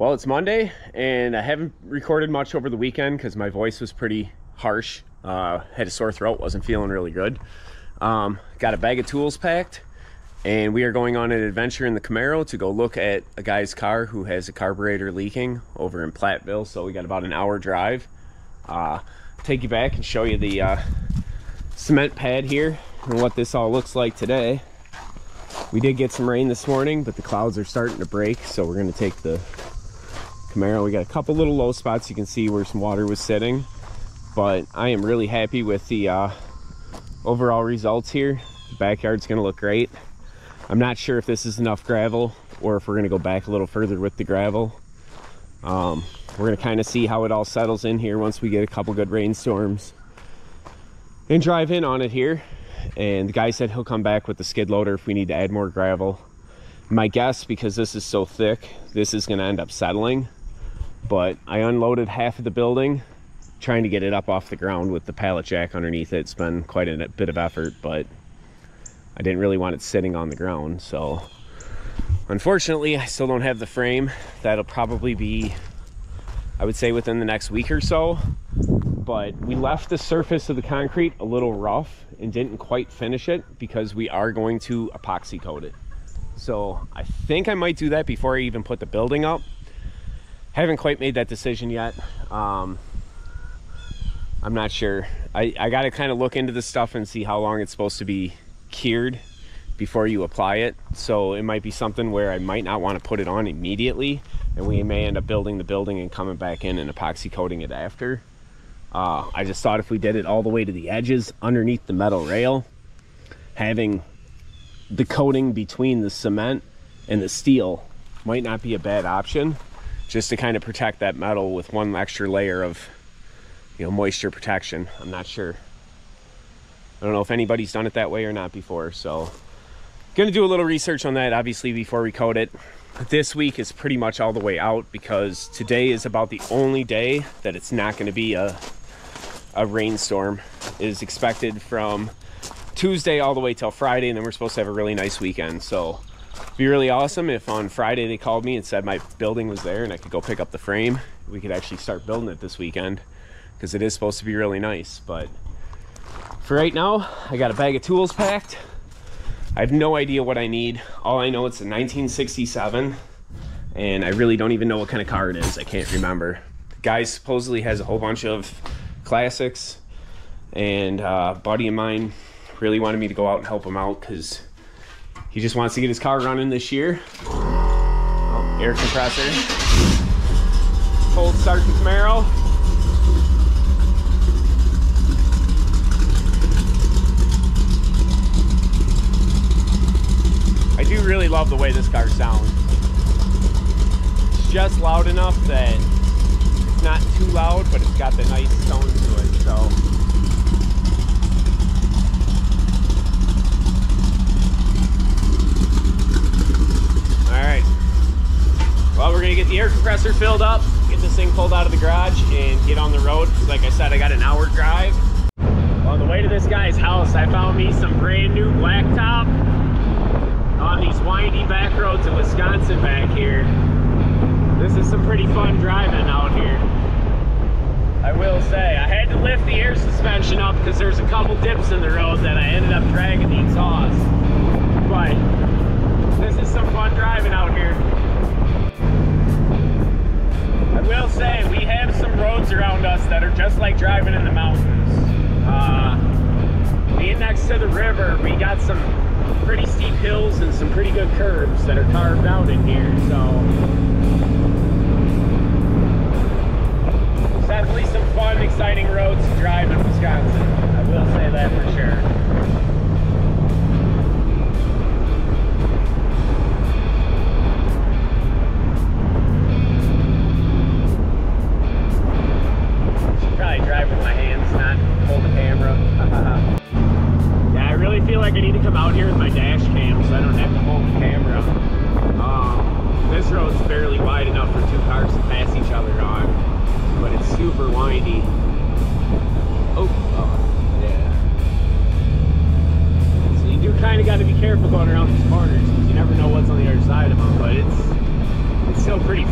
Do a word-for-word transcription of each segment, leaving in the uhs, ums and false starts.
Well, it's Monday and I haven't recorded much over the weekend because my voice was pretty harsh. Uh, had a sore throat, wasn't feeling really good. Um, got a bag of tools packed and we are going on an adventure in the Camaro to go look at a guy's car who has a carburetor leaking over in Platteville. So we got about an hour drive. Uh, take you back and show you the uh, cement pad here and what this all looks like today. We did get some rain this morning, but the clouds are starting to break, so we're going to take the Camaro. We got a couple little low spots you can see where some water was sitting, but I am really happy with the uh, overall results here. The backyard's going to look great. I'm not sure if this is enough gravel or if we're going to go back a little further with the gravel. Um, we're going to kind of see how it all settles in here once we get a couple good rainstorms and drive in on it here. And the guy said he'll come back with the skid loader if we need to add more gravel. My guess, because this is so thick, this is going to end up settling. But I unloaded half of the building trying to get it up off the ground with the pallet jack underneath it. It's been quite a bit of effort, but I didn't really want it sitting on the ground. So unfortunately, I still don't have the frame. That'll probably be, I would say, within the next week or so. But we left the surface of the concrete a little rough and didn't quite finish it because we are going to epoxy coat it. So I think I might do that before I even put the building up. Haven't quite made that decision yet. Um, I'm not sure. I, I got to kind of look into the stuff and see how long it's supposed to be cured before you apply it. So it might be something where I might not want to put it on immediately, and we may end up building the building and coming back in and epoxy coating it after. Uh, I just thought if we did it all the way to the edges underneath the metal rail, having the coating between the cement and the steel might not be a bad option, just to kind of protect that metal with one extra layer of, you know, moisture protection. I'm not sure. I don't know if anybody's done it that way or not before, so gonna do a little research on that obviously before we coat it. This week is pretty much all the way out because today is about the only day that it's not going to be a a rainstorm. It is expected from Tuesday all the way till Friday, and then we're supposed to have a really nice weekend. So it'd be really awesome if on Friday they called me and said my building was there and I could go pick up the frame. We could actually start building it this weekend because it is supposed to be really nice. But for right now, I got a bag of tools packed. I have no idea what I need. All I know, it's a nineteen sixty-seven, and I really don't even know what kind of car it is. I can't remember. The guy supposedly has a whole bunch of classics, and uh, a buddy of mine really wanted me to go out and help him out because he just wants to get his car running this year. Oh, air compressor. Cold start to Camaro. I do really love the way this car sounds. It's just loud enough that it's not too loud, but it's got the nice tone to it, so. Well, we're gonna get the air compressor filled up, get this thing pulled out of the garage, and get on the road. Like I said, I got an hour drive. On the way to this guy's house, I found me some brand new blacktop on these windy back roads in Wisconsin back here. This is some pretty fun driving out here. I will say, I had to lift the air suspension up because there's a couple dips in the road that I ended up dragging the exhaust. But this is some fun driving out here. I will say, we have some roads around us that are just like driving in the mountains. Uh, being next to the river, we got some pretty steep hills and some pretty good curves that are carved out in here, so. It's definitely some fun, exciting roads to drive in Wisconsin. I will say that for sure. Fun.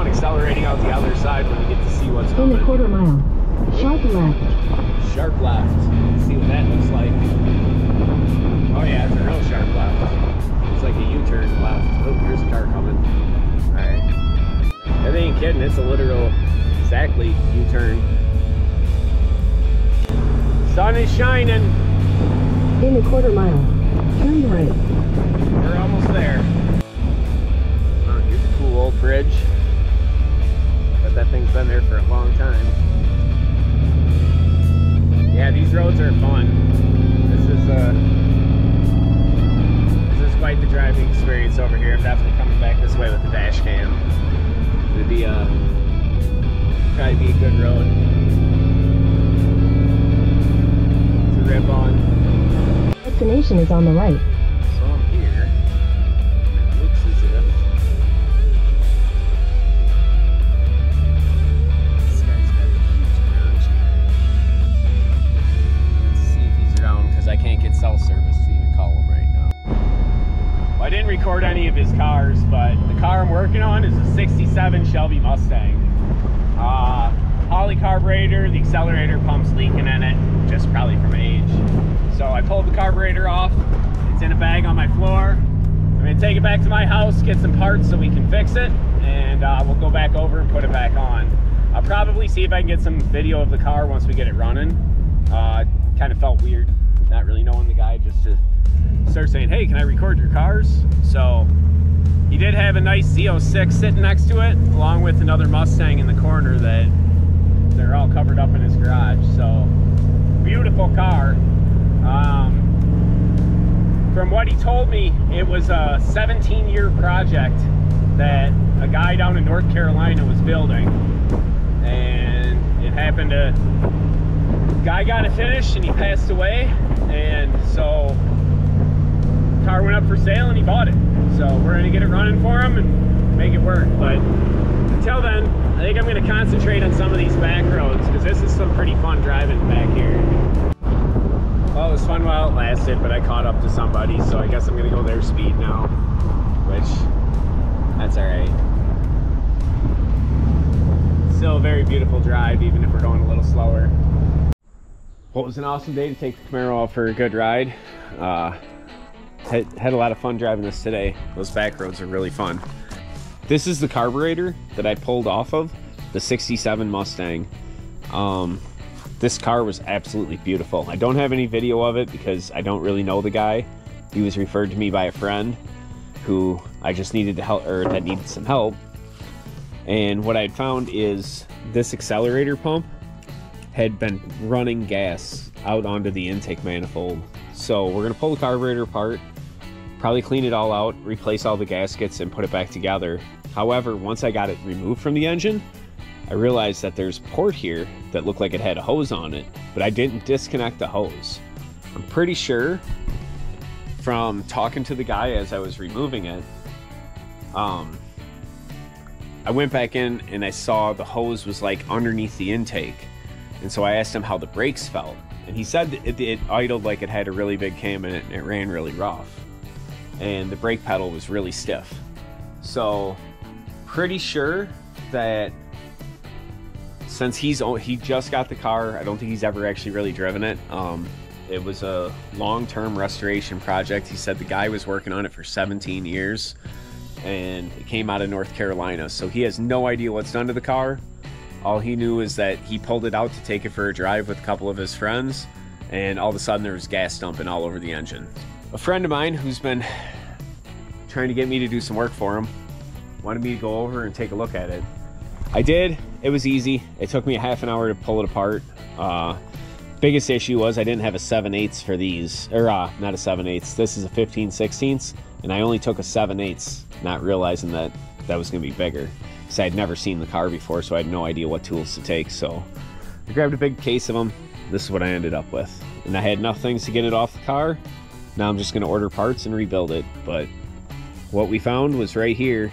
on accelerating out the other side when we get to see what's coming. In a quarter mile, sharp left. Sharp left. Let's see what that looks like. Oh yeah, it's a real sharp left. It's like a U-turn left. Oh, here's a car coming. All right. That ain't kidding. It's a literal, exactly U-turn. Sun is shining. In a quarter mile, turn right. We're almost there. Oh, here's a cool old bridge. But that thing's been there for a long time. Yeah, these roads are fun. This is uh, this is quite the driving experience over here. I'm definitely coming back this way with the dash cam. It'd be uh, probably be a good road. Grip on. Destination is on the right. So I'm here. It looks as if this guy's got a huge garage here. Let's see if he's around because I can't get cell service to even call him right now. Well, I didn't record any of his cars, but the car I'm working on is a sixty-seven Shelby Mustang. Uh, Holley carburetor, the accelerator pump's leaking in it, just probably from age. So I pulled the carburetor off, it's in a bag on my floor. I'm gonna take it back to my house, get some parts so we can fix it, and uh, we'll go back over and put it back on. I'll probably see if I can get some video of the car once we get it running. Uh, kind of felt weird not really knowing the guy, just to start saying, hey, can I record your cars? So he did have a nice Z oh six sitting next to it, along with another Mustang in the corner that they're all covered up in his garage. So beautiful car. Um, from what he told me, it was a seventeen year project that a guy down in North Carolina was building, and it happened to guy got it finished and he passed away, and so car went up for sale and he bought it. So we're gonna get it running for him and make it work. But until then, I think I'm going to concentrate on some of these back roads, because this is some pretty fun driving back here. Well, it was fun while it lasted, but I caught up to somebody, so I guess I'm going to go their speed now, which, that's alright. Still a very beautiful drive, even if we're going a little slower. Well, it was an awesome day to take the Camaro out for a good ride. Uh, had, had a lot of fun driving this today. Those back roads are really fun. This is the carburetor that I pulled off of the sixty-seven Mustang. Um, this car was absolutely beautiful. I don't have any video of it because I don't really know the guy. He was referred to me by a friend who I just needed to help, or that needed some help. And what I had found is this accelerator pump had been running gas out onto the intake manifold. So we're gonna pull the carburetor apart, probably clean it all out, replace all the gaskets, and put it back together. However, once I got it removed from the engine, I realized that there's a port here that looked like it had a hose on it, but I didn't disconnect the hose. I'm pretty sure from talking to the guy as I was removing it, um, I went back in and I saw the hose was like underneath the intake. And so I asked him how the brakes felt. And he said that it, it idled like it had a really big cam in it and it ran really rough. And the brake pedal was really stiff. So pretty sure that since he's he just got the car, I don't think he's ever actually really driven it. Um, it was a long-term restoration project. He said the guy was working on it for seventeen years, and it came out of North Carolina. So he has no idea what's done to the car. All he knew is that he pulled it out to take it for a drive with a couple of his friends, and all of a sudden there was gas dumping all over the engine. A friend of mine who's been trying to get me to do some work for him wanted me to go over and take a look at it. I did. It was easy. It took me a half an hour to pull it apart. Uh, biggest issue was I didn't have a seven eighths for these, or uh, not a seven eighths. This is a fifteen sixteenths, and I only took a seven eighths, not realizing that that was going to be bigger, because I had never seen the car before, so I had no idea what tools to take. So I grabbed a big case of them. This is what I ended up with, and I had enough things to get it off the car. Now I'm just going to order parts and rebuild it. But what we found was right here,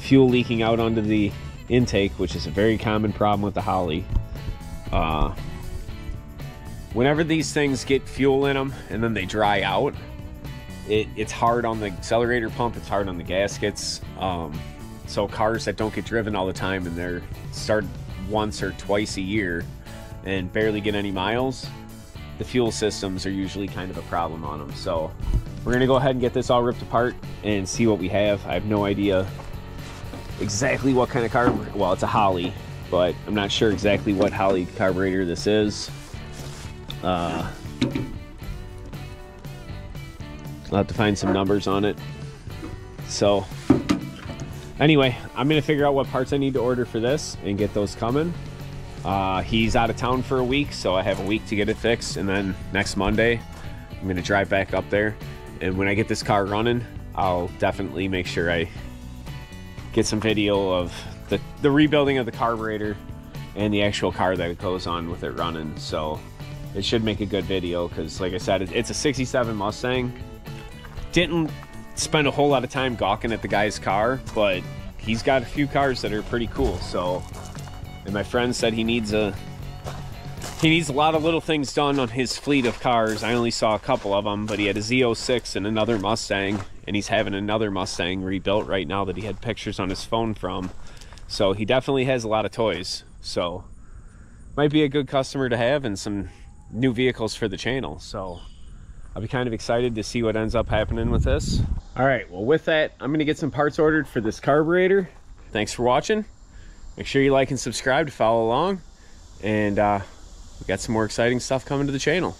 fuel leaking out onto the intake, which is a very common problem with the Holley. Uh, whenever these things get fuel in them and then they dry out, it, it's hard on the accelerator pump, it's hard on the gaskets. Um, So cars that don't get driven all the time and they're started once or twice a year and barely get any miles, the fuel systems are usually kind of a problem on them. So we're gonna go ahead and get this all ripped apart and see what we have. I have no idea exactly what kind of car, well, it's a Holley, but I'm not sure exactly what Holley carburetor this is. Uh, I'll have to find some numbers on it. So anyway, I'm gonna figure out what parts I need to order for this and get those coming. Uh, he's out of town for a week, so I have a week to get it fixed, and then next Monday I'm gonna drive back up there, and when I get this car running, I'll definitely make sure I get some video of the, the rebuilding of the carburetor and the actual car that it goes on with it running. So it should make a good video, because like I said, it, it's a sixty-seven Mustang. Didn't spend a whole lot of time gawking at the guy's car, but he's got a few cars that are pretty cool. So, and my friend said he needs a he needs a lot of little things done on his fleet of cars. I only saw a couple of them, but he had a Z oh six and another Mustang, and he's having another Mustang rebuilt right now that he had pictures on his phone from. So he definitely has a lot of toys, so might be a good customer to have, and some new vehicles for the channel. So I'll be kind of excited to see what ends up happening with this. All right, well, with that, I'm gonna get some parts ordered for this carburetor. Thanks for watching. Make sure you like and subscribe to follow along. And uh, we got some more exciting stuff coming to the channel.